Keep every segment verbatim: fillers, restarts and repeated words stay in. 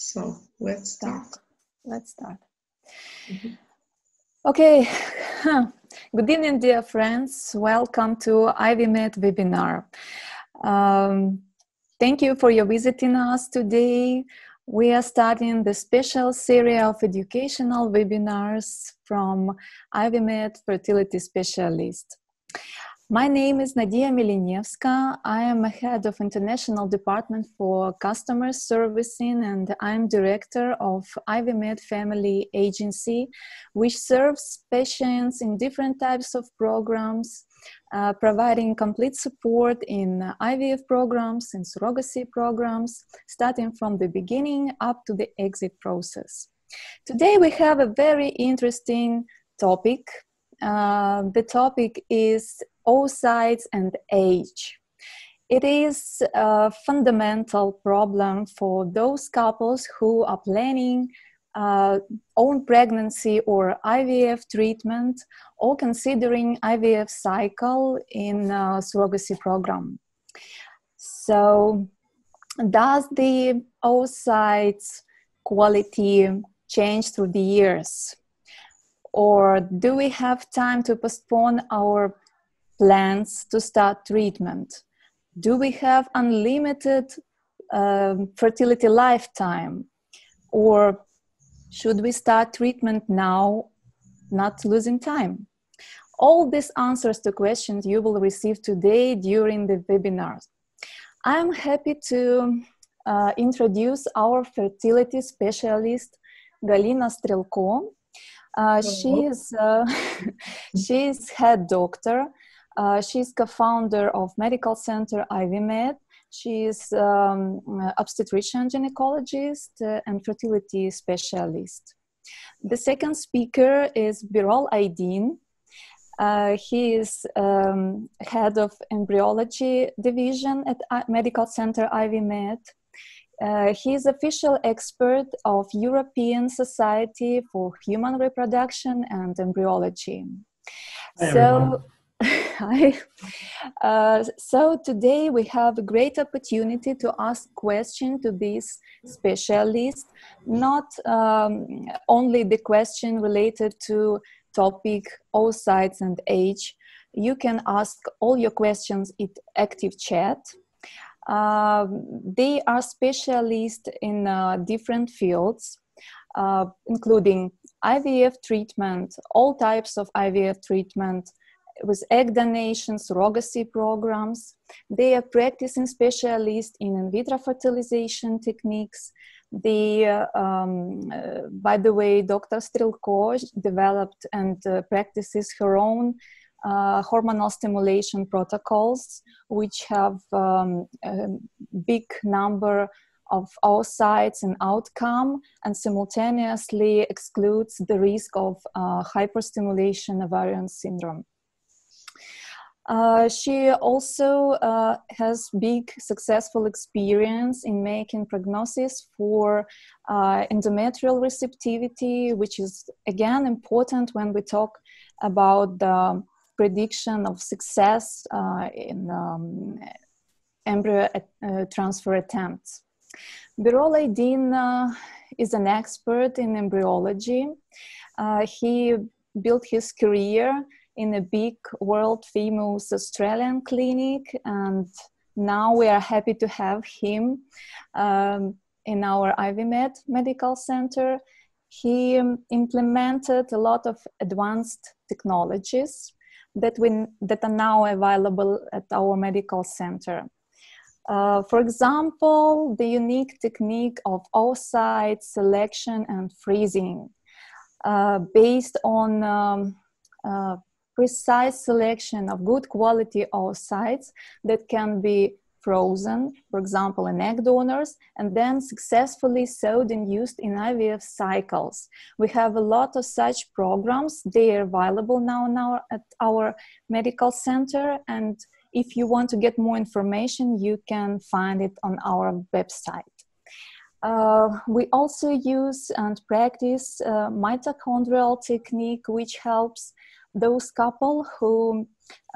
So let's start. Let's start. Mm-hmm. Okay. Good evening, dear friends. Welcome to I V M E D webinar. Um, thank you for your visiting us today. We are starting the special series of educational webinars from I V M E D Fertility Specialist. My name is Nadia Milinevska. I am a head of International Department for Customer Servicing, and I'm director of I V M E D Family Agency, which serves patients in different types of programs, uh, providing complete support in I V F programs and surrogacy programs, starting from the beginning up to the exit process. Today we have a very interesting topic. Uh, the topic is oocytes and age. It is a fundamental problem for those couples who are planning uh, own pregnancy or I V F treatment or considering I V F cycle in a surrogacy program. So, does the oocytes quality change through the years? Or do we have time to postpone our plans to start treatment? Do we have unlimited uh, fertility lifetime? Or should we start treatment now, not losing time? All these answers to questions you will receive today during the webinar. I'm happy to uh, introduce our fertility specialist, Galina Strelko. Uh, she is uh, she is head doctor. Uh, she's co-founder of Medical Center I V M E D. She is um, obstetrician, gynecologist, uh, and fertility specialist. The second speaker is Birol Aydin. Uh, he is um, head of embryology division at I Medical Center I V M E D. Uh, he is official expert of European Society for Human Reproduction and Embryology. Hi, so, hi. Uh, so today we have a great opportunity to ask questions to this specialist, not um, only the question related to topic oocytes and age. You can ask all your questions in active chat. Uh, they are specialists in uh, different fields, uh, including I V F treatment, all types of I V F treatment, with egg donation, surrogacy programs. They are practicing specialists in in vitro fertilization techniques. They, uh, um, uh, by the way, Doctor Strelko developed and uh, practices her own Uh, hormonal stimulation protocols, which have um, a big number of oocytes and outcome, and simultaneously excludes the risk of uh, hyperstimulation ovarian syndrome. Uh, she also uh, has big successful experience in making prognosis for uh, endometrial receptivity, which is again important when we talk about the prediction of success uh, in um, embryo at, uh, transfer attempts. Birol Aydin uh, is an expert in embryology. Uh, he built his career in a big world-famous Australian clinic, and now we are happy to have him um, in our I V M E D Medical Center. He um, implemented a lot of advanced technologies that, we, that are now available at our medical center. Uh, for example, the unique technique of oocyte selection and freezing, uh, based on um, uh, precise selection of good quality oocytes that can be frozen, for example, in egg donors, and then successfully sowed and used in I V F cycles. We have a lot of such programs. They are available now, now at our medical center, and if you want to get more information, you can find it on our website. Uh, we also use and practice uh, mitochondrial technique, which helps those couple who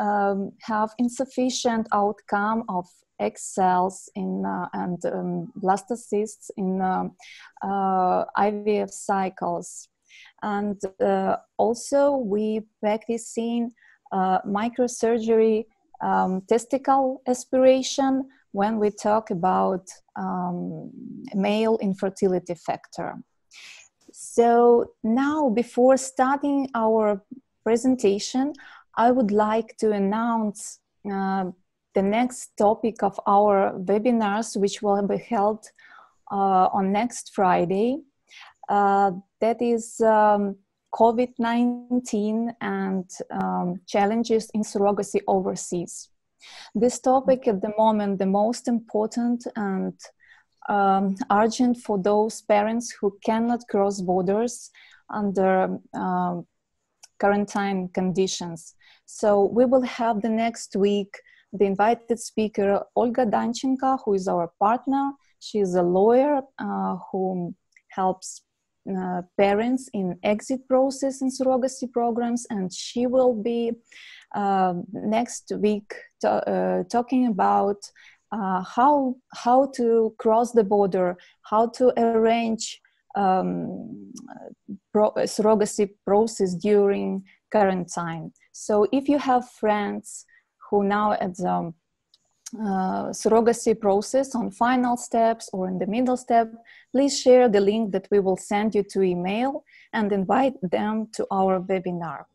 um, have insufficient outcome of egg cells, in uh, and um, blastocysts in uh, uh, I V F cycles. And uh, also we practicing uh, microsurgery um, testicle aspiration when we talk about um, male infertility factor. So now, before starting our presentation, I would like to announce uh, the next topic of our webinars, which will be held uh, on next Friday. Uh, that is um, COVID nineteen and um, challenges in surrogacy overseas. This topic at the moment, the most important and um, urgent for those parents who cannot cross borders under um, quarantine conditions. So we will have the next week the invited speaker, Olga Danchenka, who is our partner. She is a lawyer uh, who helps Uh, parents in exit process in surrogacy programs, and she will be uh, next week uh, talking about uh, how how to cross the border, how to arrange um, pro surrogacy process during quarantine. So if you have friends who now at the Uh, surrogacy process on final steps or in the middle step, please share the link that we will send you to email and invite them to our webinar.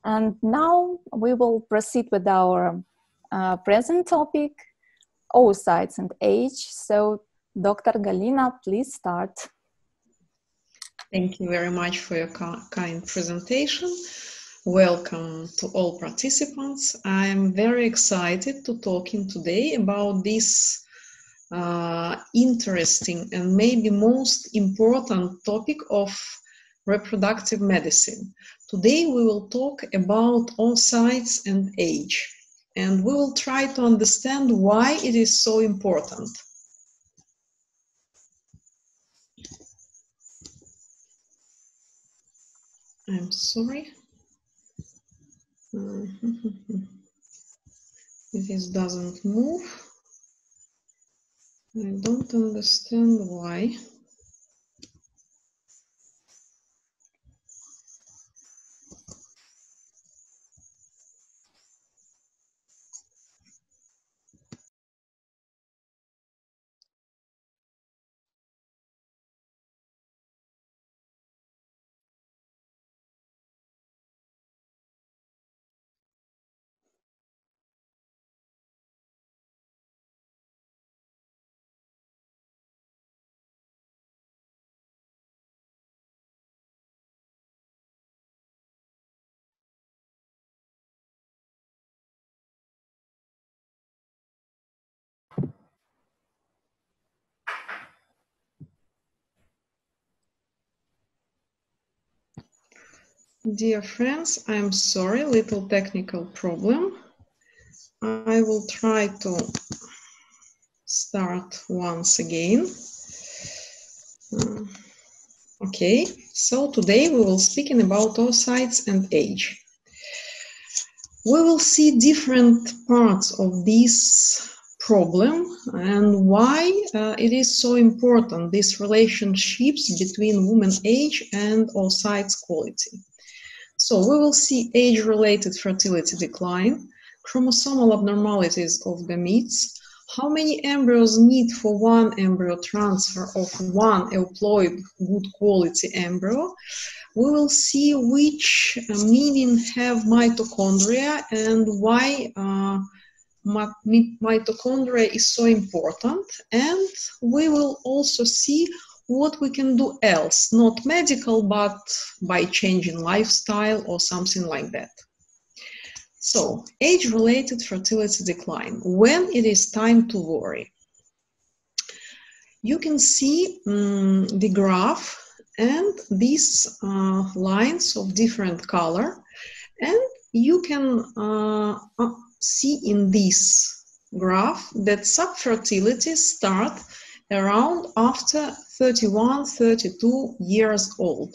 And now we will proceed with our uh, present topic, oocytes and age. So Doctor Galina, please start. Thank you very much for your kind presentation. Welcome to all participants. I am very excited to talking today about this uh, interesting and maybe most important topic of reproductive medicine. Today we will talk about oocytes and age, and we will try to understand why it is so important. I'm sorry. This doesn't move. I don't understand why. Dear friends, I'm sorry, little technical problem. I will try to start once again. Uh, okay, so today we will speaking about oocytes and age. We will see different parts of this problem and why uh, it is so important, these relationships between women's age and oocytes quality. So we will see age-related fertility decline, chromosomal abnormalities of gametes, how many embryos need for one embryo transfer of one euploid good quality embryo. We will see which meaning have mitochondria and why uh, mitochondria is so important. And we will also see what we can do else, not medical, but by changing lifestyle or something like that. So, age-related fertility decline, when it is time to worry. You can see um, the graph and these uh, lines of different color, and you can uh, see in this graph that subfertility start around after thirty-one, thirty-two years old.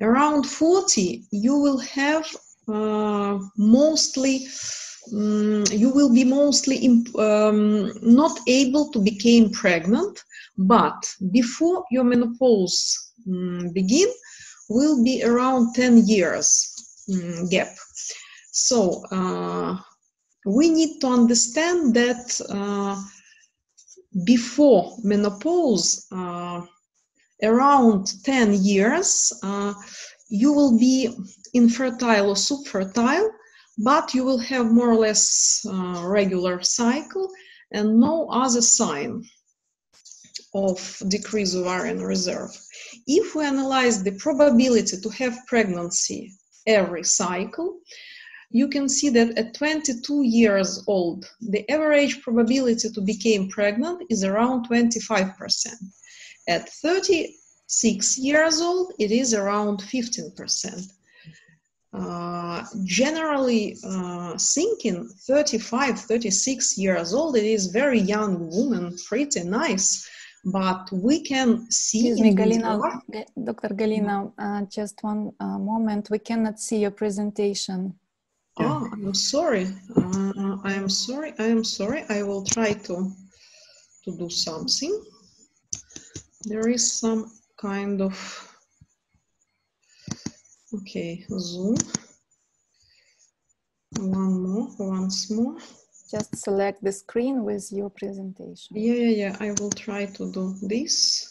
Around forty, you will have uh, mostly um, you will be mostly imp um, not able to become pregnant, but before your menopause um, begin will be around ten years um, gap. So uh, we need to understand that uh, before menopause, uh, around ten years, uh, you will be infertile or subfertile, but you will have more or less uh, regular cycle and no other sign of decreased ovarian reserve. If we analyze the probability to have pregnancy every cycle, you can see that at twenty-two years old, the average probability to become pregnant is around twenty-five percent. At thirty-six years old, it is around fifteen percent. Uh, generally uh, thinking, thirty-five, thirty-six years old, it is very young woman, pretty nice, but we can see... Excuse me, Galina, Doctor Galina, uh, just one uh, moment, we cannot see your presentation. Oh, I'm sorry. Uh, I am sorry. I am sorry. I will try to to do something. There is some kind of okay. Zoom. One more. Once more. Just select the screen with your presentation. Yeah, yeah, yeah. I will try to do this.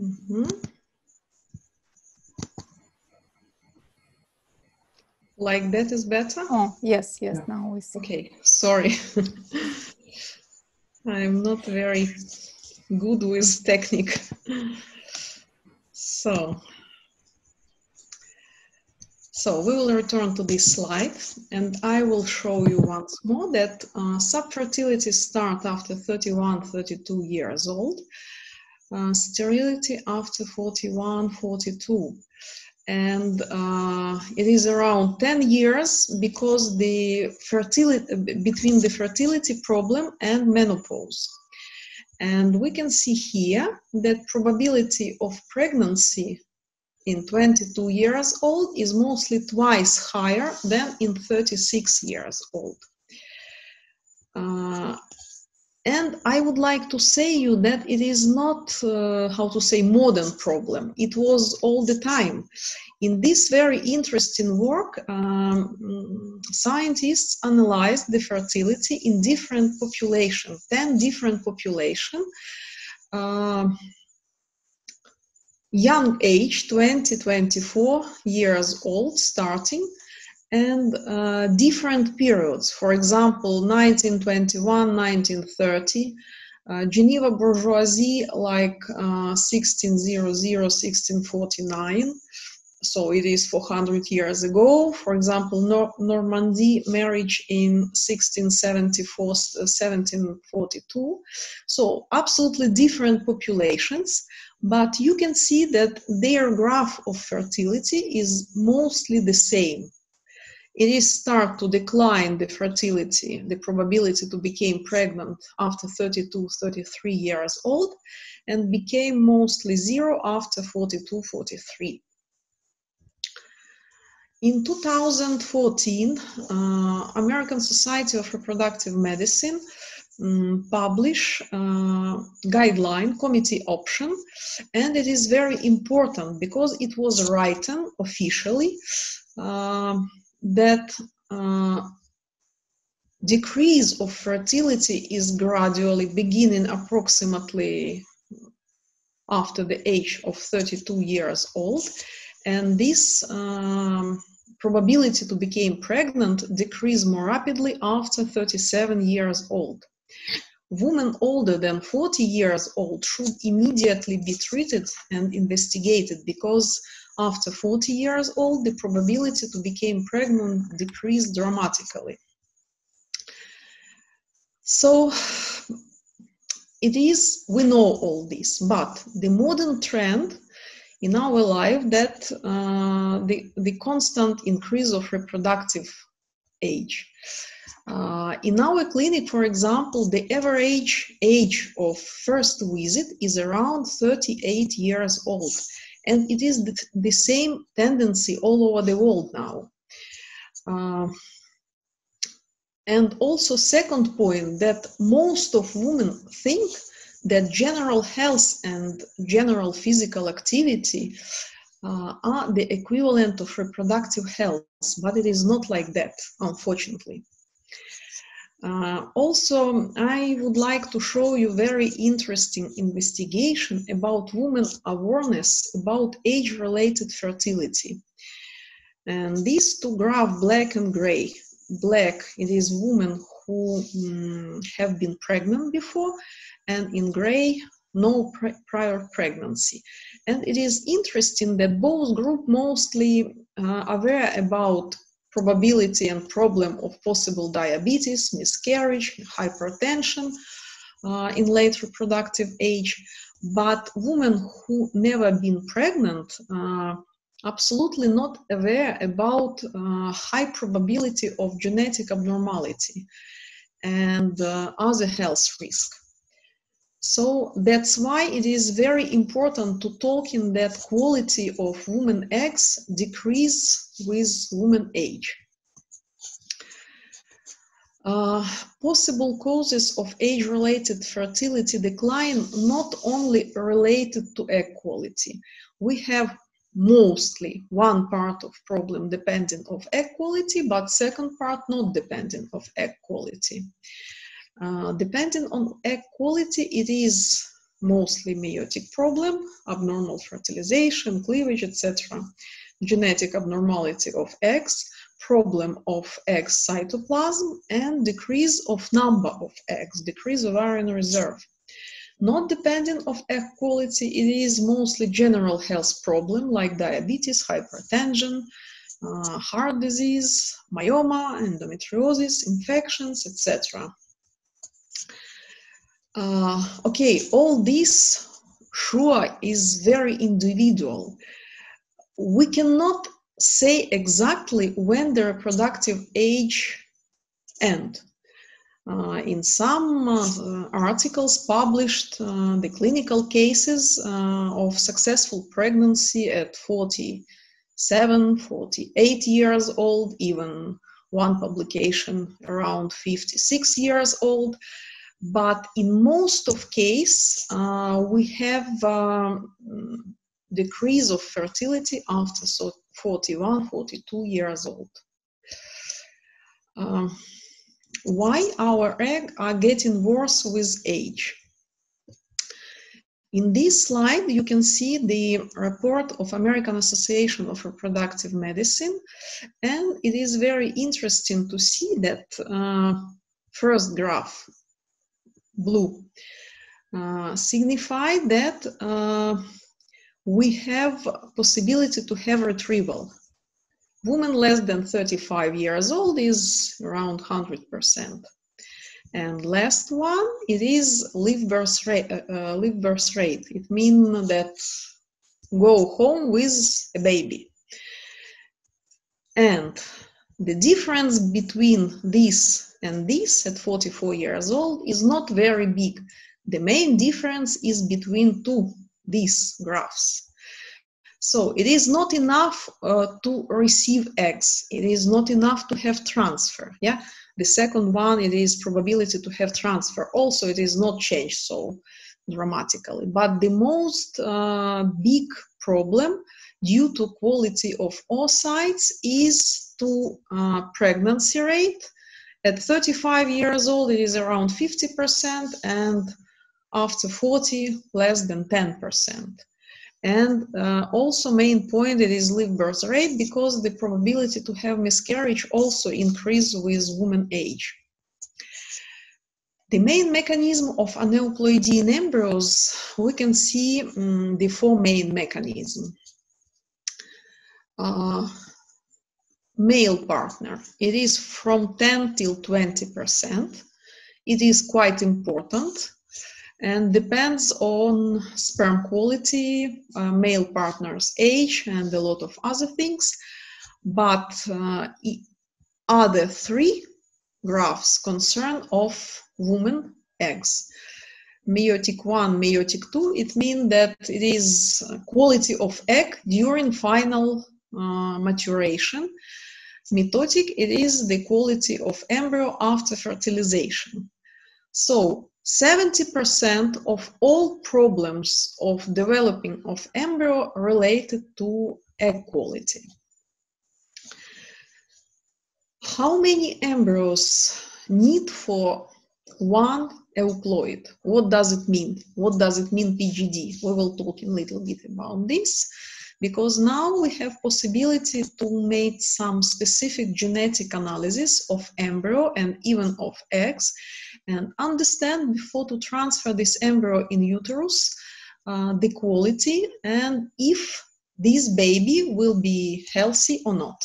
Mm-hmm. Like that is better? Oh, yes, yes, yeah. Now we see. Okay, sorry. I'm not very good with technique. So, so we will return to this slide and I will show you once more that uh, subfertility starts after thirty-one, thirty-two years old. Uh, sterility after forty-one, forty-two, and uh, it is around ten years because the fertility between the fertility problem and menopause. And we can see here that probability of pregnancy in twenty-two years old is mostly twice higher than in thirty-six years old. Uh, And I would like to say you that it is not, uh, how to say, modern problem. It was all the time. In this very interesting work, um, scientists analyzed the fertility in different populations, ten different populations. Uh, young age, twenty, twenty-four years old, starting. And uh, different periods, for example, nineteen twenty-one, nineteen thirty, uh, Geneva bourgeoisie like uh, sixteen hundred, sixteen forty-nine, so it is four hundred years ago. For example, Nor Normandy marriage in sixteen seventy-four, seventeen forty-two, so absolutely different populations. But you can see that their graph of fertility is mostly the same. It is start to decline the fertility, the probability to become pregnant after thirty-two, thirty-three years old, and became mostly zero after forty-two, forty-three. In two thousand fourteen, uh, American Society of Reproductive Medicine um, published uh, guideline committee option, and it is very important because it was written officially. Uh, that uh, decrease of fertility is gradually beginning approximately after the age of thirty-two years old, and this um, probability to become pregnant decrease more rapidly after thirty-seven years old. Women older than forty years old should immediately be treated and investigated, because after forty years old, the probability to become pregnant decreased dramatically. So it is, we know all this, but the modern trend in our life that uh, the, the constant increase of reproductive age. Uh, in our clinic, for example, the average age of first visit is around thirty-eight years old, and it is the, the same tendency all over the world now. Uh, and also, second point, that most of women think that general health and general physical activity Uh, are the equivalent of reproductive health, but it is not like that, unfortunately. Uh, also, I would like to show you very interesting investigation about women's awareness about age-related fertility. And these two graphs, black and gray. Black, it is women who mm, have been pregnant before, and in gray, no pre prior pregnancy. And it is interesting that both groups mostly uh, aware about probability and problem of possible diabetes, miscarriage, hypertension uh, in late reproductive age. But women who never been pregnant are uh, absolutely not aware about uh, high probability of genetic abnormality and uh, other health risk. So that's why it is very important to talk in that quality of women eggs decrease with women age. Uh, possible causes of age-related fertility decline not only related to egg quality. We have mostly one part of problem dependent of egg quality, but second part not dependent of egg quality. Uh, depending on egg quality, it is mostly meiotic problem, abnormal fertilization, cleavage, et cetera. Genetic abnormality of eggs, problem of egg cytoplasm, and decrease of number of eggs, decrease ovarian reserve. Not depending on egg quality, it is mostly general health problem like diabetes, hypertension, uh, heart disease, myoma, endometriosis, infections, et cetera. Uh, okay, all this sure is very individual. We cannot say exactly when the reproductive age ends. Uh, in some uh, articles published, uh, the clinical cases uh, of successful pregnancy at forty-seven, forty-eight years old, even one publication around fifty-six years old. But in most of cases, uh, we have um, decrease of fertility after so forty-one, forty-two years old. Uh, why our eggs are getting worse with age? In this slide, you can see the report of American Association of Reproductive Medicine, and it is very interesting to see that uh, first graph. Blue uh, signify that uh, we have possibility to have retrieval. Women less than thirty-five years old is around one hundred percent. And last one, it is live birth rate. Uh, live birth rate. It means that go home with a baby. And the difference between these and this at forty-four years old is not very big. The main difference is between two, these graphs. So it is not enough uh, to receive eggs. It is not enough to have transfer. Yeah. The second one, it is probability to have transfer. Also, it is not changed so dramatically. But the most uh, big problem due to quality of oocytes is to uh, pregnancy rate. At thirty-five years old, it is around fifty percent, and after forty, less than ten percent. And uh, also main point, it is live birth rate, because the probability to have miscarriage also increase with woman age. The main mechanism of aneuploidy in embryos, we can see um, the four main mechanisms. Uh, Male partner, it is from ten till twenty percent. It is quite important and depends on sperm quality, uh, male partner's age, and a lot of other things. But uh, are the three graphs concern of woman eggs. Meiotic one, meiotic two, it means that it is quality of egg during final uh, maturation. Mitotic, it is the quality of embryo after fertilization. So seventy percent of all problems of developing of embryo related to egg quality. How many embryos need for one euploid? What does it mean? What does it mean P G D? We will talk a little bit about this, because now we have possibility to make some specific genetic analysis of embryo and even of eggs, and understand before to transfer this embryo in uterus, uh, the quality and if this baby will be healthy or not.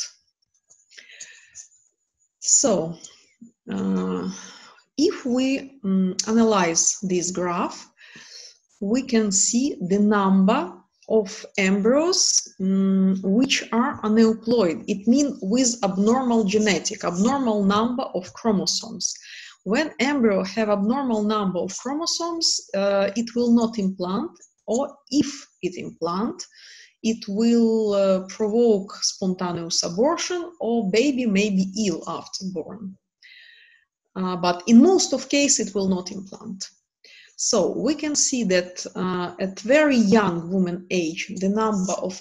So, uh, if we um, analyze this graph, we can see the number of embryos um, which are aneuploid. It means with abnormal genetic, abnormal number of chromosomes. When embryo have abnormal number of chromosomes, uh, it will not implant, or if it implant, it will uh, provoke spontaneous abortion, or baby may be ill after born. Uh, but in most of cases, it will not implant. So we can see that uh, at very young woman age, the number of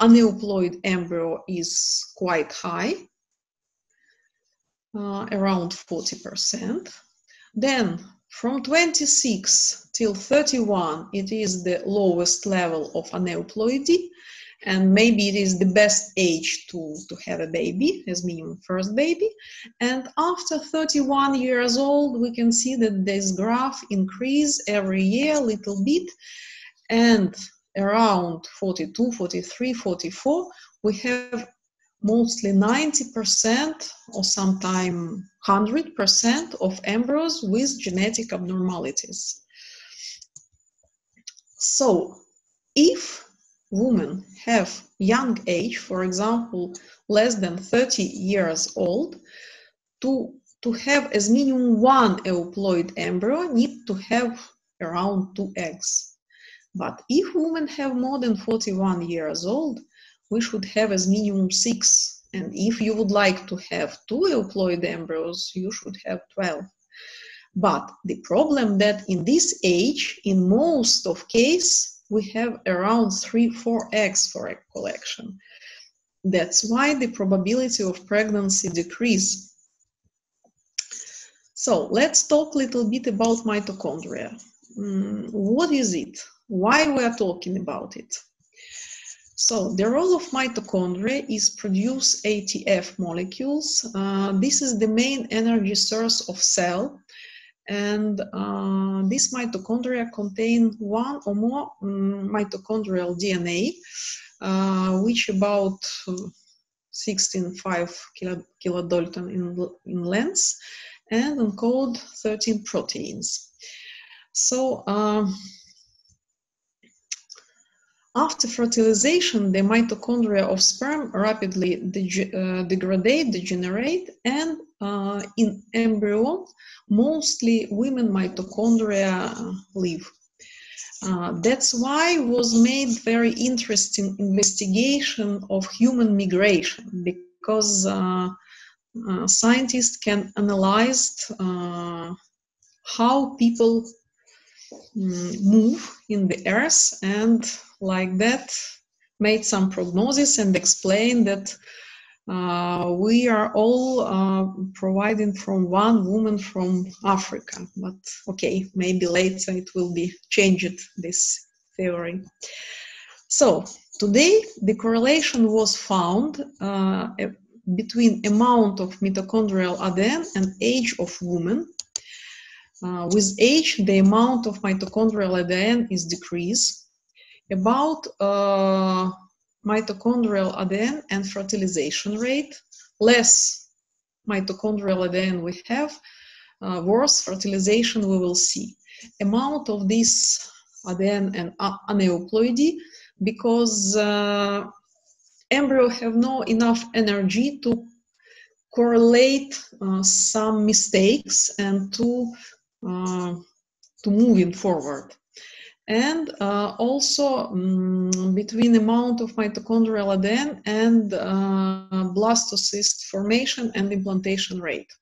aneuploid embryo is quite high, uh, around forty percent. Then from twenty-six till thirty-one, it is the lowest level of aneuploidy, and maybe it is the best age to, to have a baby, as minimum first baby. And after thirty-one years old, we can see that this graph increase every year a little bit, and around forty-two, forty-three, forty-four, we have mostly ninety percent or sometimes one hundred percent of embryos with genetic abnormalities. So if women have young age, for example, less than thirty years old, to, to have as minimum one euploid embryo, need to have around two eggs. But if women have more than forty-one years old, we should have as minimum six. And if you would like to have two euploid embryos, you should have twelve. But the problem that in this age, in most of cases, we have around three, four eggs for egg collection. That's why the probability of pregnancy decrease. So let's talk a little bit about mitochondria. Mm, what is it? Why we are talking about it? So the role of mitochondria is produce A T P molecules. Uh, this is the main energy source of cell. And uh, these mitochondria contain one or more um, mitochondrial D N A, uh, which about sixteen point five kilo, kilodalton in, in length, and encode thirteen proteins. So uh, after fertilization, the mitochondria of sperm rapidly deg uh, degrade, degenerate, and uh, in embryo, mostly women mitochondria live. Uh, that's why was made very interesting investigation of human migration, because uh, uh, scientists can analyze uh, how people mm, move in the earth, and like that made some prognosis and explained that Uh, we are all uh, providing from one woman from Africa, but okay, maybe later it will be changed, this theory. So today the correlation was found uh, between amount of mitochondrial A D N and age of woman. Uh, with age, the amount of mitochondrial A D N is decreased. About uh, mitochondrial A D N and fertilization rate. Less mitochondrial A D N we have, uh, worse fertilization we will see. Amount of this A D N and aneuploidy, because uh, embryo have no enough energy to correlate uh, some mistakes and to uh, to moving forward. And uh, also um, between amount of mitochondrial A D N and uh, blastocyst formation and implantation rate.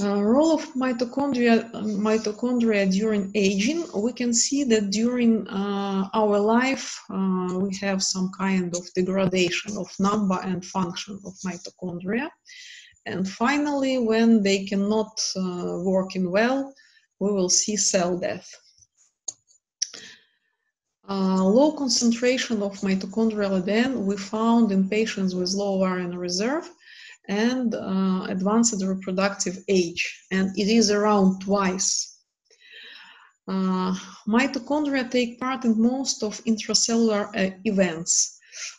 Uh, role of mitochondria, mitochondria during aging, we can see that during uh, our life uh, we have some kind of degradation of number and function of mitochondria. And finally, when they cannot uh, work in well, we will see cell death. Uh, low concentration of mitochondrial A D N we found in patients with low ovarian reserve and uh, advanced reproductive age, and it is around twice. Uh, mitochondria take part in most of intracellular uh, events,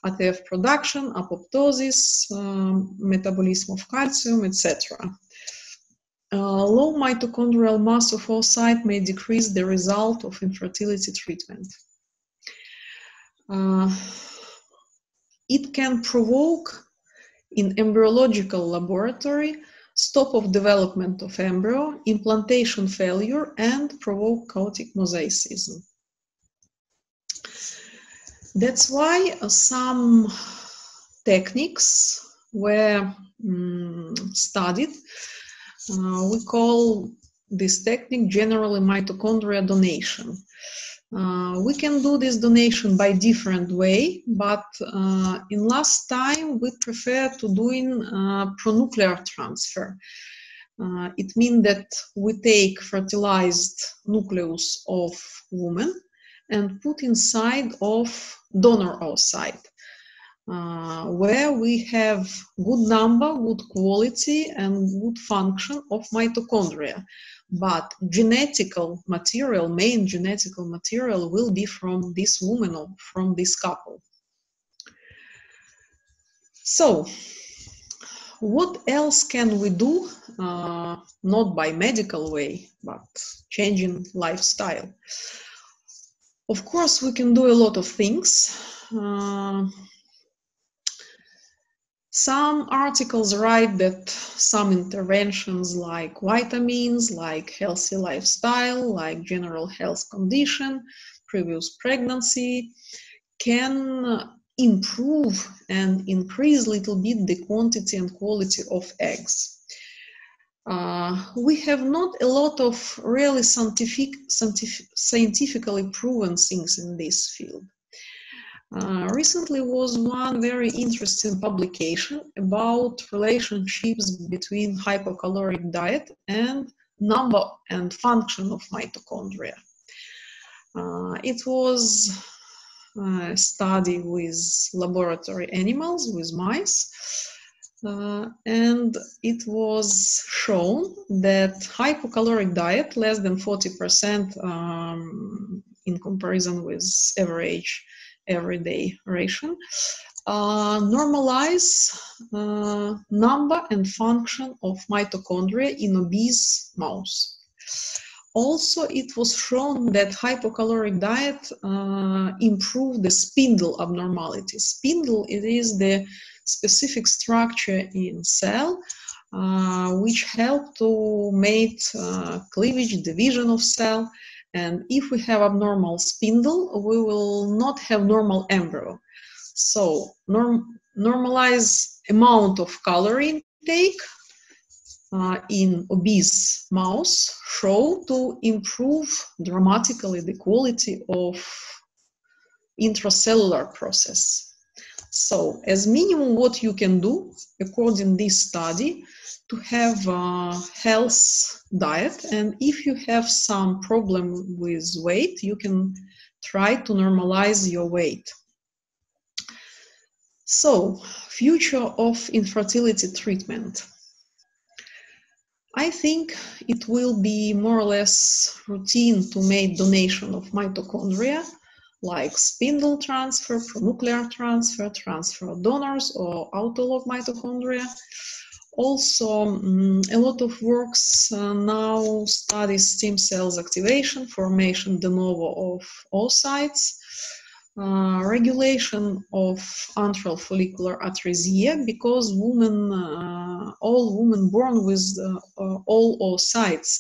A T P production, apoptosis, um, metabolism of calcium, et cetera. Uh, low mitochondrial mass of oocyte may decrease the result of infertility treatment. Uh, it can provoke in embryological laboratory, stop of development of embryo, implantation failure, and provoke chaotic mosaicism. That's why uh, some techniques were um, studied. Uh, we call this technique generally mitochondria donation. Uh, we can do this donation by different way, but uh, in last time we prefer to doing uh, pronuclear transfer. Uh, it means that we take fertilized nucleus of woman and put inside of donor oocyte, uh, where we have good number, good quality, and good function of mitochondria. But genetical material, main genetical material, will be from this woman or from this couple. So, what else can we do? Uh, not by medical way, but changing lifestyle. Of course, we can do a lot of things. Uh, Some articles write that some interventions like vitamins, like healthy lifestyle, like general health condition, previous pregnancy, can improve and increase a little bit the quantity and quality of eggs. Uh, we have not a lot of really scientific, scientific, scientifically proven things in this field. Uh, recently was one very interesting publication about relationships between hypocaloric diet and number and function of mitochondria. Uh, it was a study with laboratory animals, with mice, uh, and it was shown that hypocaloric diet, less than forty percent um, in comparison with average everyday ration, uh, normalize uh, number and function of mitochondria in obese mouse. Also, it was shown that hypocaloric diet uh, improved the spindle abnormality. Spindle, it is the specific structure in cell uh, which help to make uh, cleavage, division of cell. And if we have abnormal spindle, we will not have normal embryo. So norm normalize amount of calorie intake uh, in obese mouse show to improve dramatically the quality of intracellular process. So as minimum what you can do according to this study, to have a health diet, and if you have some problem with weight, you can try to normalize your weight. So, future of infertility treatment. I think it will be more or less routine to make donation of mitochondria, like spindle transfer, pronuclear transfer, transfer of donors or autolog mitochondria. Also, um, a lot of works uh, now study stem cells activation, formation de novo of oocytes, uh, regulation of antral follicular atresia, because women, uh, all women born with uh, all oocytes,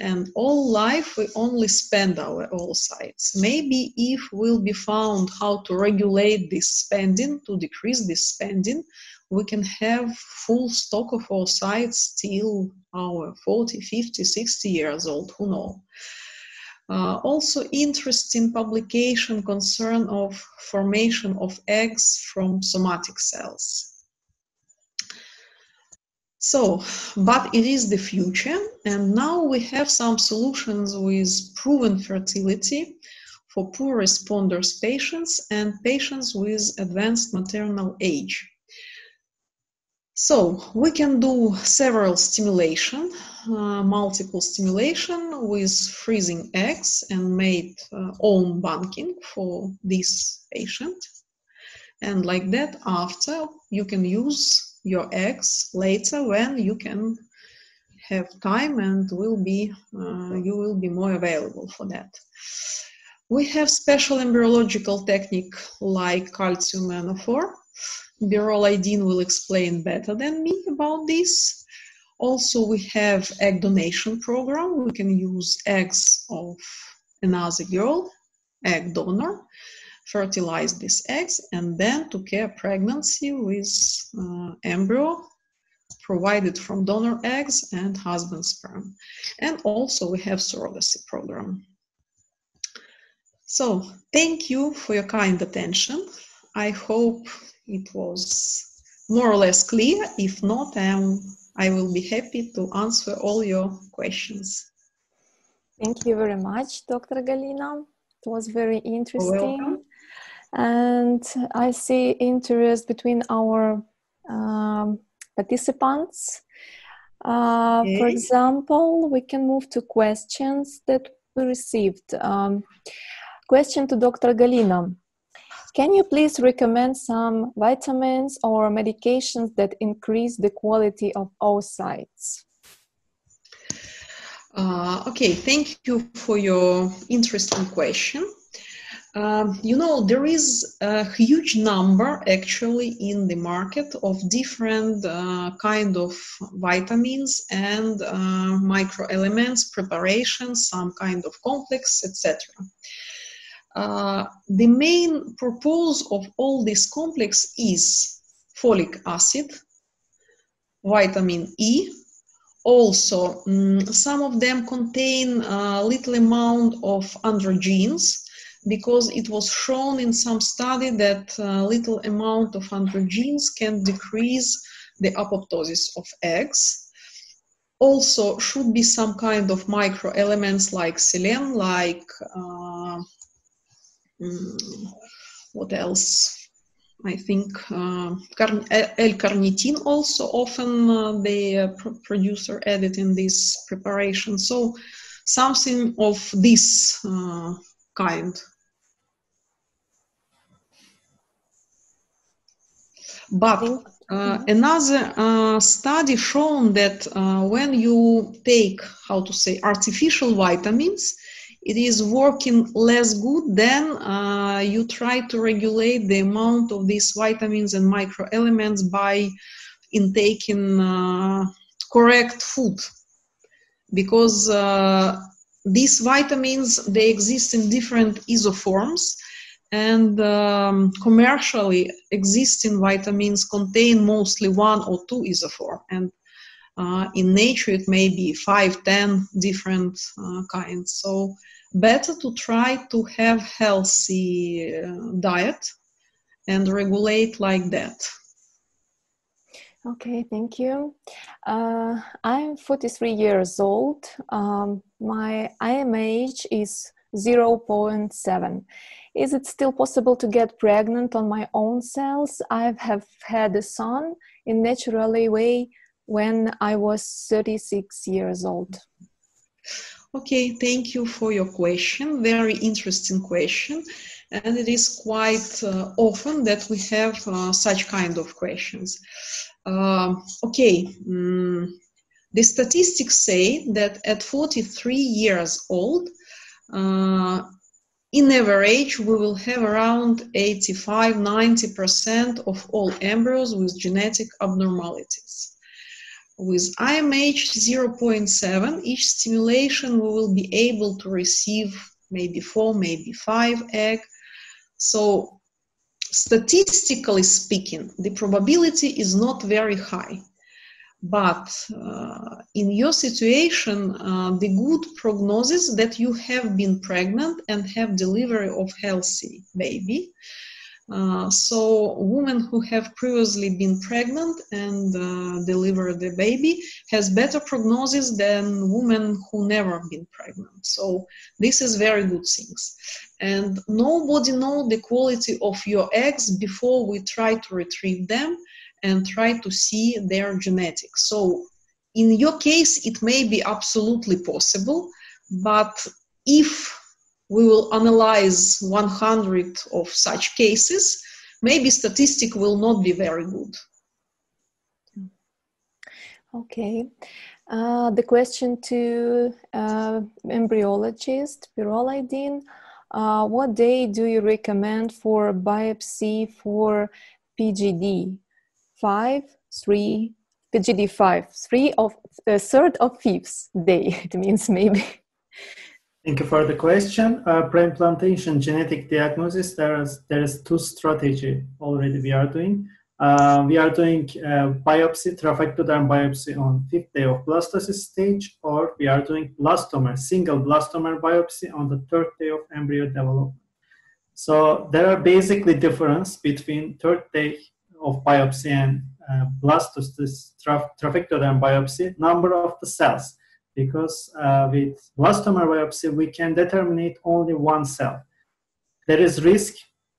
and all life we only spend our oocytes. Maybe if will be found how to regulate this spending, to decrease this spending, we can have full stock of oocytes till our forty, fifty, sixty years old, who know. Uh, also interesting publication concern of formation of eggs from somatic cells. So, but it is the future, and now we have some solutions with proven fertility for poor responders patients and patients with advanced maternal age. So, we can do several stimulation, uh, multiple stimulation with freezing eggs and made uh, own banking for this patient. And like that, after, you can use your eggs later when you can have time and will be, uh, you will be more available for that. We have special embryological technique like calcium ionophore. Birol Aydin will explain better than me about this. Also, we have egg donation program. We can use eggs of another girl, egg donor, fertilize these eggs, and then to care pregnancy with uh, embryo provided from donor eggs and husband sperm. And also we have surrogacy program. So, thank you for your kind attention. I hope it was more or less clear. If not, I, am, I will be happy to answer all your questions. Thank you very much, Doctor Galina. It was very interesting. And I see interest between our um, participants. Uh, okay. For example, we can move to questions that we received. Um, question to Doctor Galina. Can you please recommend some vitamins or medications that increase the quality of oocytes? Uh, okay, thank you for your interesting question. Um, you know, there is a huge number actually in the market of different uh, kind of vitamins and uh, microelements, preparations, some kind of complex, et cetera. Uh, the main purpose of all this complex is folic acid, vitamin E. Also, um, some of them contain a little amount of androgens, because it was shown in some study that a little amount of androgens can decrease the apoptosis of eggs. Also, should be some kind of microelements like selenium, like uh, Mm, what else? I think uh, L-carnitine also often uh, the uh, pr producer added in this preparation. So something of this uh, kind. But uh, mm-hmm. another uh, study shown that uh, when you take, how to say, artificial vitamins, it is working less good than uh, you try to regulate the amount of these vitamins and microelements by intaking uh, correct food. Because uh, these vitamins, they exist in different isoforms, and um, commercially existing vitamins contain mostly one or two isoforms. And Uh, in nature, it may be five, ten different uh, kinds. So, better to try to have healthy uh, diet and regulate like that. Okay, thank you. Uh, I'm forty-three years old. Um, my I M H is zero point seven. Is it still possible to get pregnant on my own cells? I have had a son in naturally way when I was thirty-six years old. Okay, thank you for your question. Very interesting question. And it is quite uh, often that we have uh, such kind of questions. Uh, okay, mm, the statistics say that at forty-three years old, uh, In average, we will have around eighty-five to ninety percent of all embryos with genetic abnormalities. With I M H zero point seven, each stimulation we will be able to receive maybe four, maybe five eggs. So statistically speaking, the probability is not very high. But uh, in your situation, uh, the good prognosis that you have been pregnant and have delivery of healthy baby. Uh, so women who have previously been pregnant and uh, delivered the baby has better prognosis than women who never been pregnant. So this is very good things. And nobody knows the quality of your eggs before we try to retrieve them and try to see their genetics. So in your case, it may be absolutely possible, but if we will analyze one hundred of such cases, maybe statistic will not be very good. Okay. Uh, the question to uh, embryologist Birol Aydin, uh, what day do you recommend for biopsy for P G D? Five, three, P G D five, three of uh, third of fifth day. It means maybe. Thank you for the question. Uh, preimplantation genetic diagnosis. There is there is two strategy already we are doing. Uh, we are doing uh, biopsy, trophectoderm biopsy on fifth day of blastocyst stage, or we are doing blastoma, single blastoma biopsy on the third day of embryo development. So there are basically difference between third day of biopsy and uh, blastocyst trophectoderm biopsy, number of the cells, because uh, with blastoma biopsy we can determine only one cell. There is risk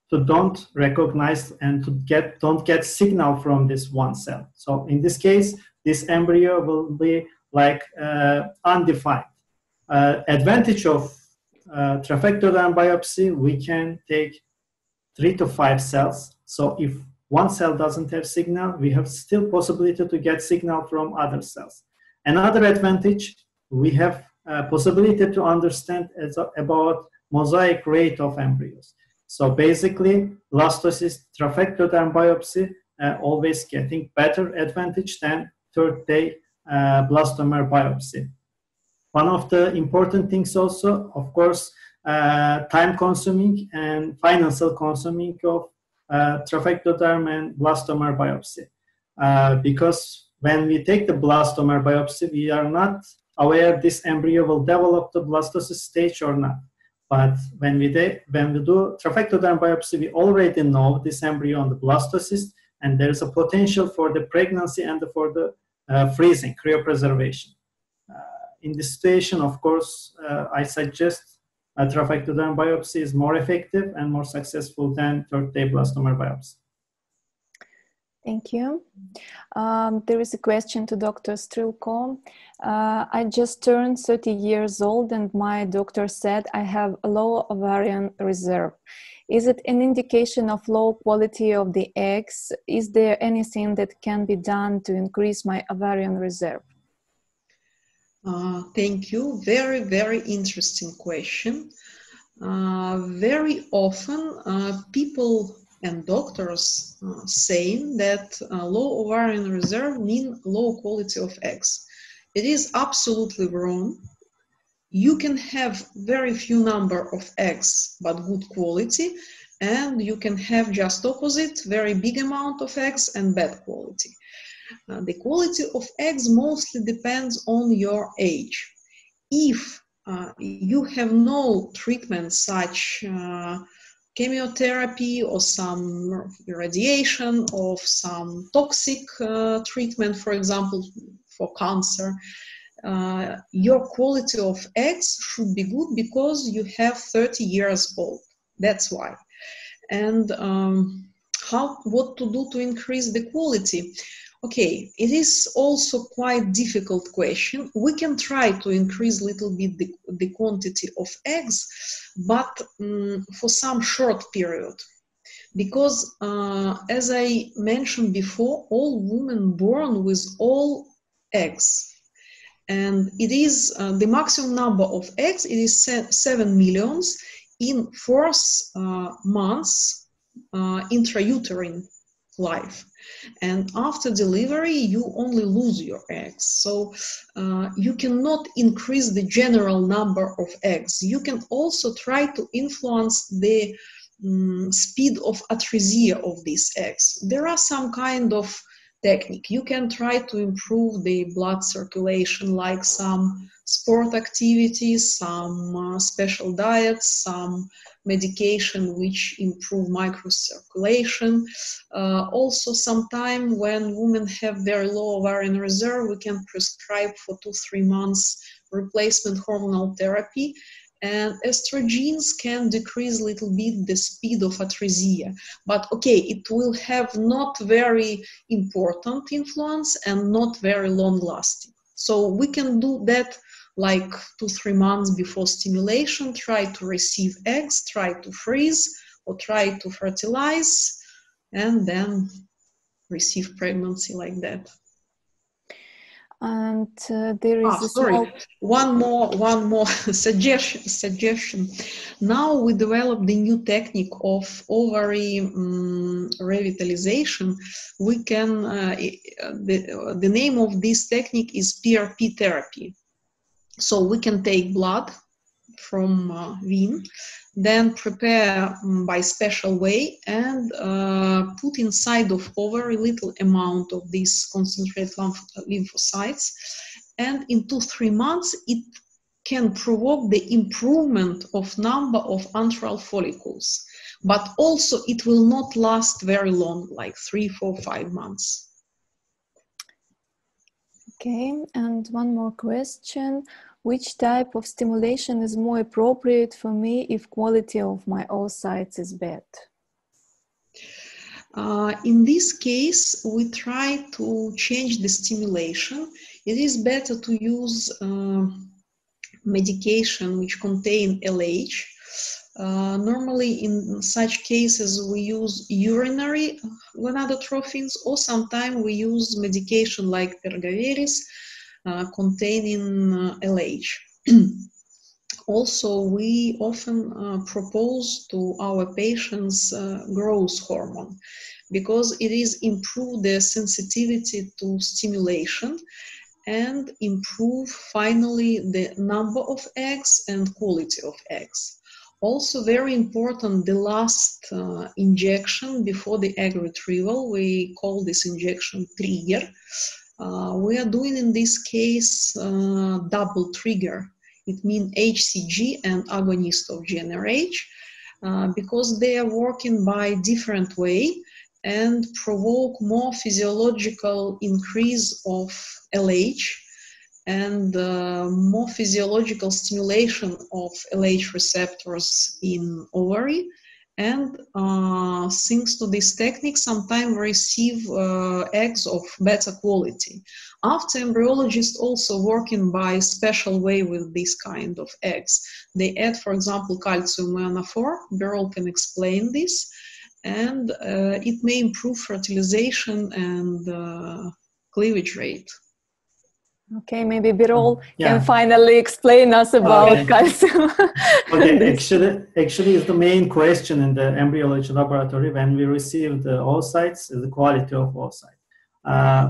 to don't recognize and to get don't get signal from this one cell. So in this case, this embryo will be like uh, undefined. Uh, advantage of uh, trophectoderm biopsy, we can take three to five cells. So if one cell doesn't have signal, we have still possibility to get signal from other cells. Another advantage, we have a possibility to understand as a, about mosaic rate of embryos. So basically, blastocyst trophectoderm biopsy uh, always getting better advantage than third day uh, blastoma biopsy. One of the important things also, of course, uh, time consuming and financial consuming of Uh, trophectoderm and blastoma biopsy, uh, because when we take the blastoma biopsy, we are not aware this embryo will develop the blastocyst stage or not. But when we when we do trophectoderm biopsy, we already know this embryo on the blastocyst, and there is a potential for the pregnancy and for the uh, freezing cryopreservation. Uh, in this situation, of course, uh, I suggest a trophectoderm biopsy is more effective and more successful than third-day blastoma biopsy. Thank you. Um, there is a question to Doctor Strelko. Uh, I just turned thirty years old and my doctor said I have a low ovarian reserve. Is it an indication of low quality of the eggs? Is there anything that can be done to increase my ovarian reserve? Uh, thank you. Very, very interesting question. Uh, very often uh, people and doctors uh, saying that uh, low ovarian reserve mean low quality of eggs. It is absolutely wrong. You can have very few number of eggs but good quality, and you can have just opposite, very big amount of eggs and bad quality. Uh, the quality of eggs mostly depends on your age. If uh, you have no treatment such uh, chemotherapy or some radiation or some toxic uh, treatment, for example, for cancer, uh, your quality of eggs should be good because you have thirty years old. That's why. And um, how, what to do to increase the quality? Okay, it is also quite difficult question. We can try to increase a little bit the, the quantity of eggs, but um, for some short period. Because uh, as I mentioned before, all women born with all eggs. And it is uh, the maximum number of eggs, it is seven millions. in fourth uh, month's uh, intrauterine life. And after delivery, you only lose your eggs. So uh, you cannot increase the general number of eggs. You can also try to influence the um, speed of atresia of these eggs. There are some kind of technique. You can try to improve the blood circulation, like some sport activities, some uh, special diets, some medication which improve microcirculation. Uh, also, sometime when women have very low ovarian reserve, we can prescribe for two, three months replacement hormonal therapy. And estrogens can decrease a little bit the speed of atresia. But okay, it will have not very important influence and not very long lasting. So we can do that like two, three months before stimulation, try to receive eggs, try to freeze or try to fertilize, and then receive pregnancy like that. And uh, there is ah, sorry. Small... one more one more suggestion suggestion. Now we develop the new technique of ovary um, revitalization. We can uh, the, the name of this technique is P R P therapy. So we can take blood from uh, vein, then prepare um, by special way and uh, put inside of ovary little amount of these concentrated lymphocytes, and in two, three months it can provoke the improvement of number of antral follicles, but also it will not last very long, like three, four, five months. Okay, and one more question. Which type of stimulation is more appropriate for me if quality of my oocytes is bad? Uh, in this case, we try to change the stimulation. It is better to use uh, medication which contain L H. Uh, normally, in such cases, we use urinary gonadotrophins, or sometimes we use medication like Pergoveris, Uh, containing uh, L H. Also, we often uh, propose to our patients uh, growth hormone, because it is improve their sensitivity to stimulation and improve finally the number of eggs and quality of eggs. Also, very important, the last uh, injection before the egg retrieval, we call this injection trigger. Uh, we are doing in this case uh, double trigger. It means H C G and agonist of G N R H, uh, because they are working by different way and provoke more physiological increase of L H and uh, more physiological stimulation of L H receptors in ovary. And uh, thanks to this technique, sometimes we receive uh, eggs of better quality. After embryologists also working by special way with this kind of eggs. They add, for example, calcium ionophore. Birol can explain this. And uh, it may improve fertilization and uh, cleavage rate. Okay, maybe Birol yeah. can finally explain us about okay. calcium. okay, actually, actually, it's the main question in the embryology laboratory when we receive the oocytes, is the quality of oocyte. Uh,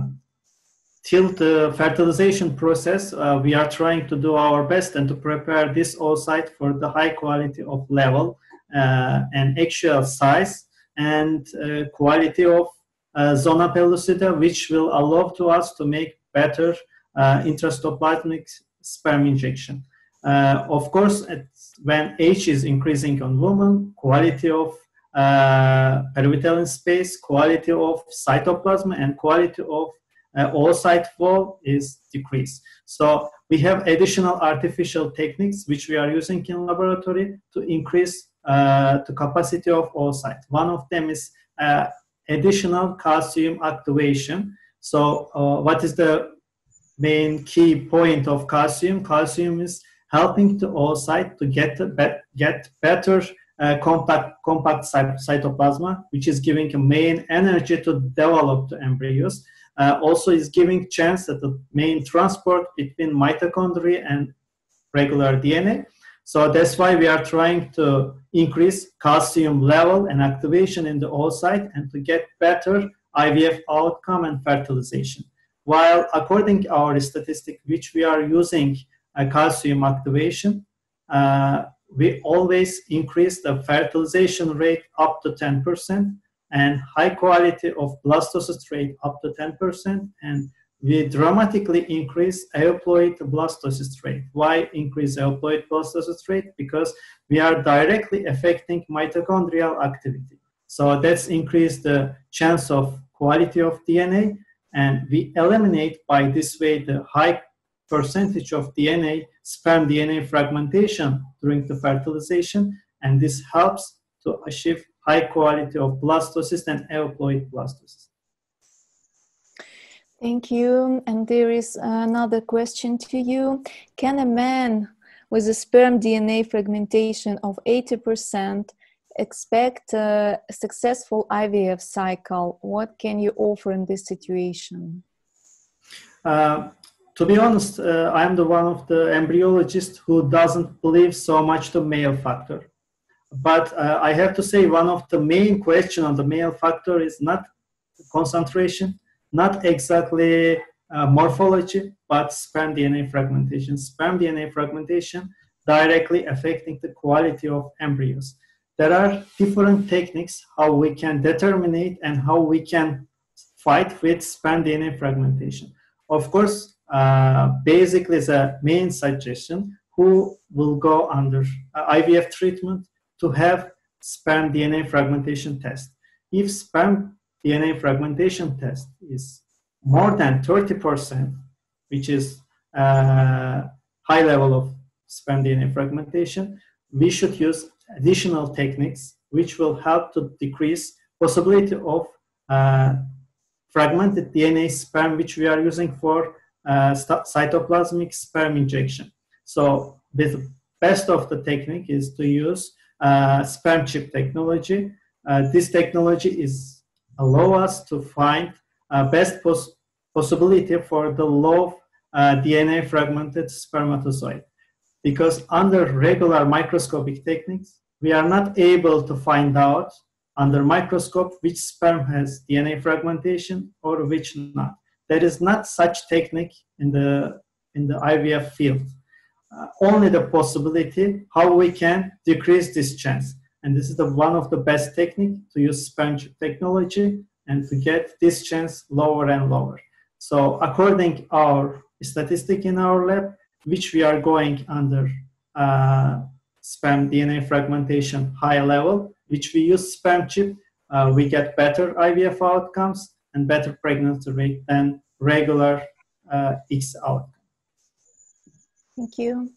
till the fertilization process, uh, we are trying to do our best and to prepare this oocyte for the high quality of level uh, and actual size and uh, quality of uh, zona pellucida, which will allow to us to make better Uh, intrastoplasmic sperm injection. Uh, of course, it's when age is increasing on women, quality of uh, perivitelline space, quality of cytoplasm, and quality of uh, oocyte wall is decreased. So we have additional artificial techniques which we are using in laboratory to increase uh, the capacity of oocyte. One of them is uh, additional calcium activation. So uh, what is the main key point of calcium? Calcium is helping the oocyte to get bet, get better uh, compact compact cytoplasm, which is giving a main energy to develop the embryos. Uh, also, is giving chance that the main transport between mitochondria and regular D N A. So that's why we are trying to increase calcium level and activation in the oocyte and to get better I V F outcome and fertilization. While according to our statistic, which we are using uh, calcium activation, uh, we always increase the fertilization rate up to ten percent and high quality of blastocyst rate up to ten percent, and we dramatically increase euploid blastocyst rate. Why increase euploid blastocyst rate? Because we are directly affecting mitochondrial activity. So that's increased the chance of quality of D N A, and we eliminate by this way the high percentage of D N A, sperm D N A fragmentation during the fertilization, and this helps to achieve high quality of blastocyst and euploid blastocyst. Thank you. And there is another question to you. Can a man with a sperm D N A fragmentation of eighty percent expect a successful I V F cycle? What can you offer in this situation? Uh, to be honest, uh, I'm the one of the embryologists who doesn't believe so much the male factor. But uh, I have to say one of the main questions on the male factor is not concentration, not exactly uh, morphology, but sperm D N A fragmentation. Sperm D N A fragmentation directly affecting the quality of embryos. There are different techniques how we can determine and how we can fight with sperm D N A fragmentation. Of course, uh, basically the main suggestion who will go under I V F treatment to have sperm D N A fragmentation test. If sperm D N A fragmentation test is more than thirty percent, which is a uh, high level of sperm D N A fragmentation, we should use additional techniques which will help to decrease possibility of uh, fragmented D N A sperm, which we are using for uh, cytoplasmic sperm injection. So the best of the technique is to use uh, sperm chip technology. Uh, this technology is allow us to find uh, best pos possibility for the low uh, D N A fragmented spermatozoid. Because under regular microscopic techniques, we are not able to find out under microscope which sperm has D N A fragmentation or which not. There is not such technique in the, in the I V F field. Uh, only the possibility how we can decrease this chance. And this is the one of the best technique to use sperm chip technology and to get this chance lower and lower. So according to our statistic in our lab, which we are going under uh, sperm D N A fragmentation high level, which we use sperm chip, uh, we get better I V F outcomes and better pregnancy rate than regular uh, X outcomes. Thank you.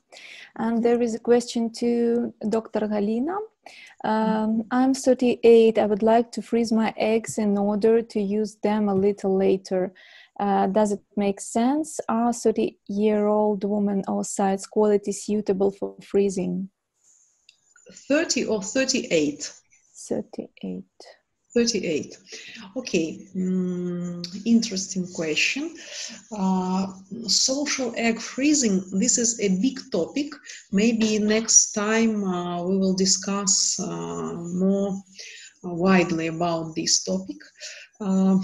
And there is a question to Doctor Galina. Um, I'm thirty-eight. I would like to freeze my eggs in order to use them a little later. Uh, does it make sense? Are thirty-year-old women oocytes quality suitable for freezing? thirty or thirty-eight? thirty-eight. thirty-eight. Okay, mm, interesting question. Uh, social egg freezing, this is a big topic. Maybe next time uh, we will discuss uh, more widely about this topic. Uh,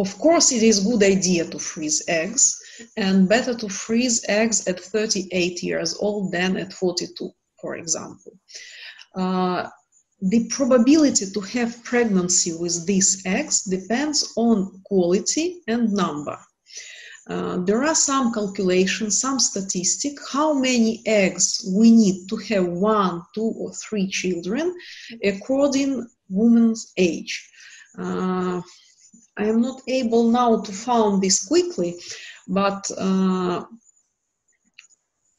of course, it is a good idea to freeze eggs, and better to freeze eggs at thirty-eight years old than at forty-two, for example. Uh, The probability to have pregnancy with these eggs depends on quality and number. Uh, there are some calculations, some statistics, how many eggs we need to have one, two, or three children according to woman's age. Uh, I am not able now to find this quickly, but uh,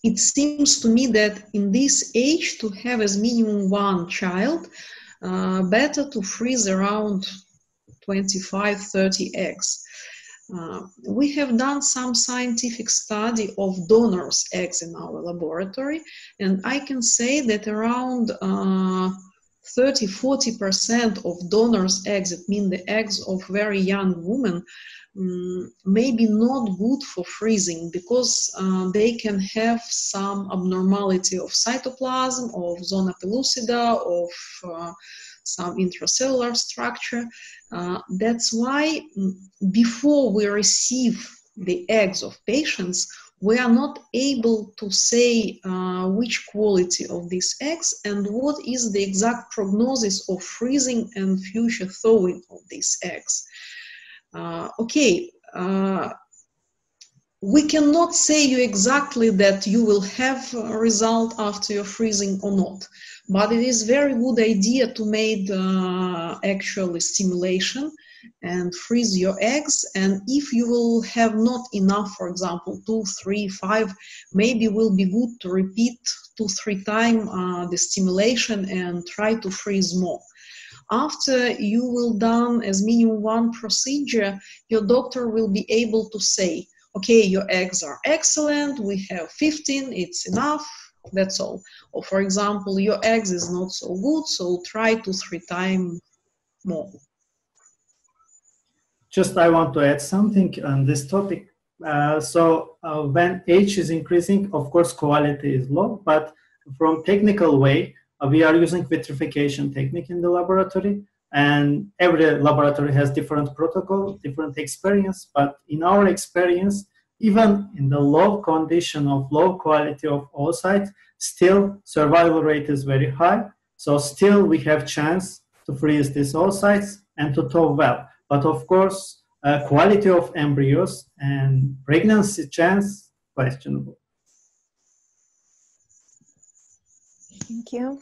it seems to me that in this age, to have as minimum one child, uh, better to freeze around twenty-five, thirty eggs. Uh, we have done some scientific study of donors' eggs in our laboratory, and I can say that around uh, thirty to forty percent of donors' eggs, that mean the eggs of very young women, um, may be not good for freezing because uh, they can have some abnormality of cytoplasm, of zona pellucida, of uh, some intracellular structure. Uh, that's why before we receive the eggs of patients, we are not able to say uh, which quality of these eggs and what is the exact prognosis of freezing and future thawing of these eggs. Uh, okay, uh, we cannot say you exactly that you will have a result after your freezing or not, but it is very good idea to make uh, actually stimulation and freeze your eggs. And if you will have not enough, for example, two, three, five, maybe will be good to repeat two, three times uh, the stimulation and try to freeze more. After you will done as minimum one procedure, your doctor will be able to say, okay, your eggs are excellent, we have fifteen, it's enough, that's all. Or for example, your eggs is not so good, so try two, three times more. Just I want to add something on this topic. Uh, so uh, when age is increasing, of course, quality is low, but from technical way, uh, we are using vitrification technique in the laboratory, and every laboratory has different protocol, different experience, but in our experience, even in the low condition of low quality of oocyte, still survival rate is very high. So still we have chance to freeze these oocytes and to thaw well. But of course, uh, quality of embryos and pregnancy chance, questionable. Thank you.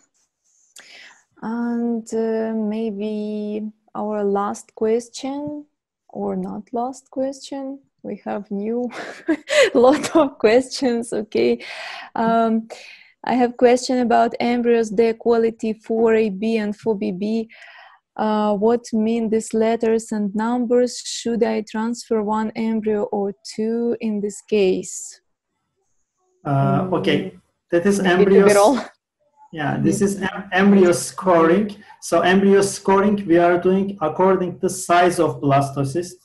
And uh, maybe our last question, or not last question. We have new lot of questions, okay. Um, I have question about embryos, their quality four A B and four B B. Uh, what mean these letters and numbers? Should I transfer one embryo or two in this case? Uh, okay, that is embryo. Yeah, this is em embryo scoring. So embryo scoring we are doing according to the size of blastocyst,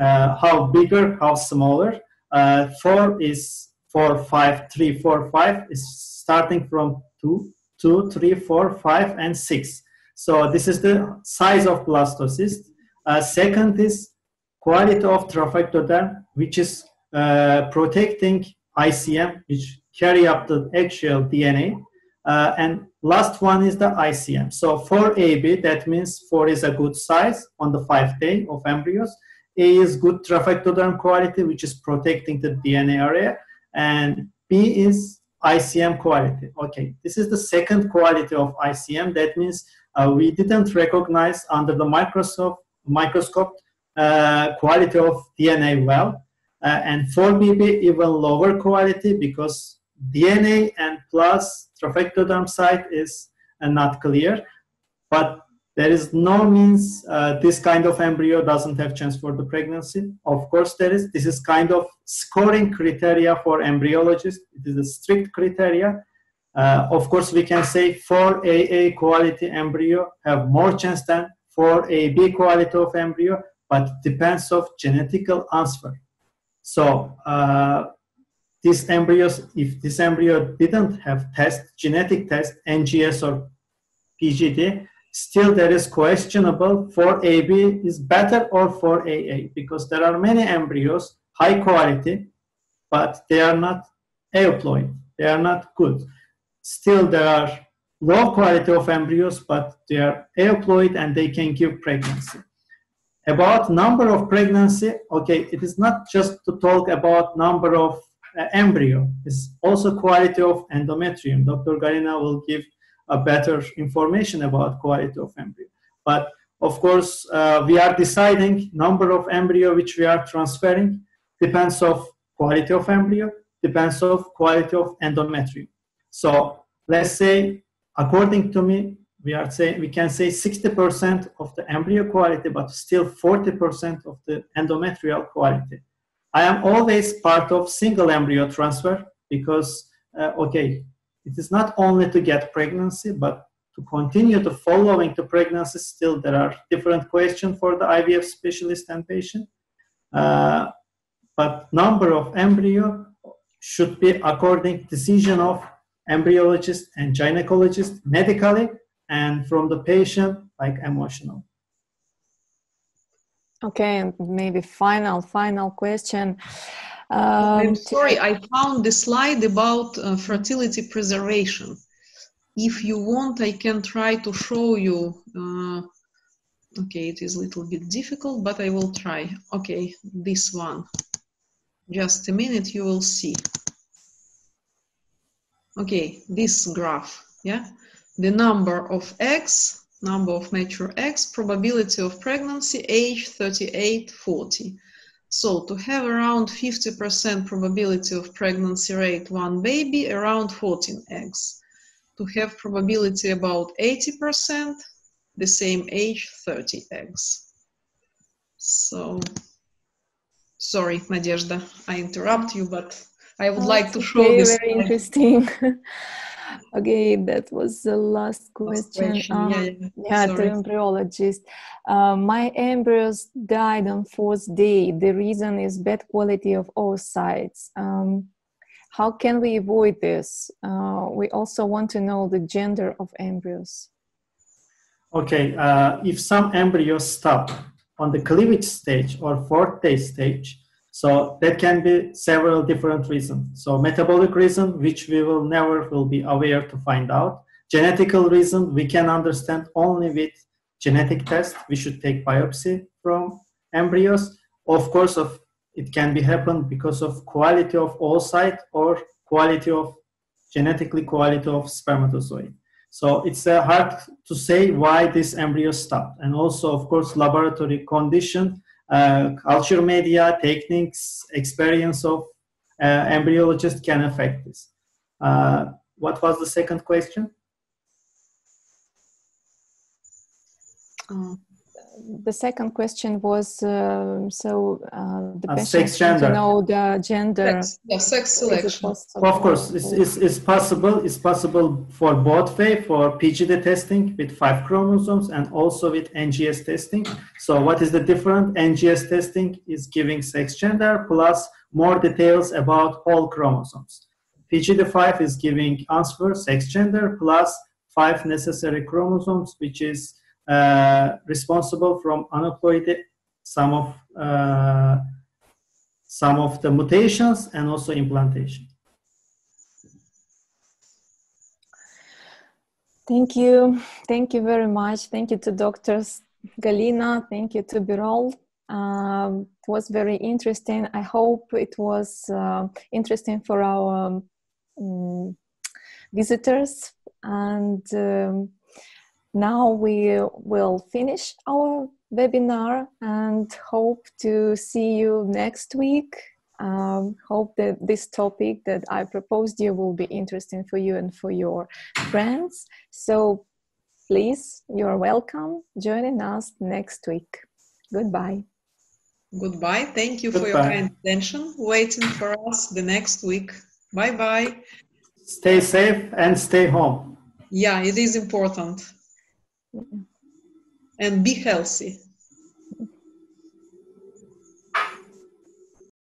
uh, how bigger, how smaller. Uh, four is four, five, three, four, five is starting from two, two, three, four, five, and six. So this is the size of blastocyst. Uh, second is quality of trophectoderm, which is uh, protecting I C M, which carry up the actual D N A. Uh, and last one is the I C M. So four A B, that means four is a good size on the five day of embryos. A is good trophectoderm quality, which is protecting the D N A area. And B is I C M quality. Okay, this is the second quality of I C M. That means Uh, we didn't recognize under the microscope, microscope uh, quality of D N A well. Uh, and four B B even lower quality because D N A and plus trophectoderm site is uh, not clear. But there is no means uh, this kind of embryo doesn't have chance for the pregnancy. Of course there is. This is kind of scoring criteria for embryologists. It is a strict criteria. Uh, of course, we can say four A A quality embryo have more chance than four A B quality of embryo, but it depends of genetical answer. So uh, these embryos, if this embryo didn't have test, genetic test, N G S or P G D, still there is questionable four A B is better or four A A, because there are many embryos, high quality, but they are not euploid, they are not good. Still, there are low quality of embryos, but they are euploid and they can give pregnancy. About number of pregnancy, okay, it is not just to talk about number of uh, embryo. It's also quality of endometrium. Doctor Galina will give a better information about quality of embryo. But of course, uh, we are deciding number of embryo which we are transferring depends of quality of embryo, depends of quality of endometrium. So let's say, according to me, we are saying we can say sixty percent of the embryo quality, but still forty percent of the endometrial quality. I am always part of single embryo transfer because, uh, okay, it is not only to get pregnancy, but to continue the following the pregnancy. Still, there are different questions for the I V F specialist and patient. Uh, but number of embryo should be according decision of embryologist and gynecologist medically and from the patient, like emotional. Okay, and maybe final, final question. Um, I'm sorry, I found the slide about uh, fertility preservation. If you want, I can try to show you. Uh, okay, it is a little bit difficult, but I will try. Okay, this one. Just a minute, you will see. Okay, this graph, yeah? The number of eggs, number of mature eggs, probability of pregnancy, age thirty-eight, forty. So to have around fifty percent probability of pregnancy rate, one baby, around fourteen eggs. To have probability about eighty percent, the same age, thirty eggs. So, sorry, Nadezhda, I interrupt you, but I would oh, like to show okay, this. Very slide. Interesting. Okay, that was the last question. Last question. Um, yeah, yeah. yeah the embryologist. Uh, my embryos died on fourth day. The reason is bad quality of oocytes. Um, how can we avoid this? Uh, we also want to know the gender of embryos. Okay, uh, if some embryos stop on the cleavage stage or fourth day stage, so that can be several different reasons. So metabolic reason, which we will never will be aware to find out. Genetical reason, we can understand only with genetic test. We should take biopsy from embryos. Of course, of, it can be happened because of quality of oocyte or quality of, genetically quality of spermatozoid. So it's uh, hard to say why this embryo stopped. And also, of course, laboratory condition, Uh, culture media, techniques, experience of uh, embryologists can affect this. Uh, what was the second question? Uh, the second question was, uh, so uh, the uh, sex gender. To know the gender. Sex, yeah, sex selection. Of course, it's, it's, it's possible. It's possible for both way, for P G D testing with five chromosomes and also with N G S testing. So what is the difference? N G S testing is giving sex gender plus more details about all chromosomes. P G D five is giving answer sex gender plus five necessary chromosomes, which is Uh, responsible from aneuploidy, some of uh, some of the mutations and also implantation. Thank you, thank you very much. Thank you to Doctors Galina. Thank you to Birol. Um, it was very interesting. I hope it was uh, interesting for our um, visitors and. Um, Now we will finish our webinar and hope to see you next week. Um, hope that this topic that I proposed you will be interesting for you and for your friends. So please, you're welcome joining us next week. Goodbye. Goodbye. Thank you Goodbye. for your kind attention. Waiting for us the next week. Bye-bye. Stay safe and stay home. Yeah, it is important. And be healthy.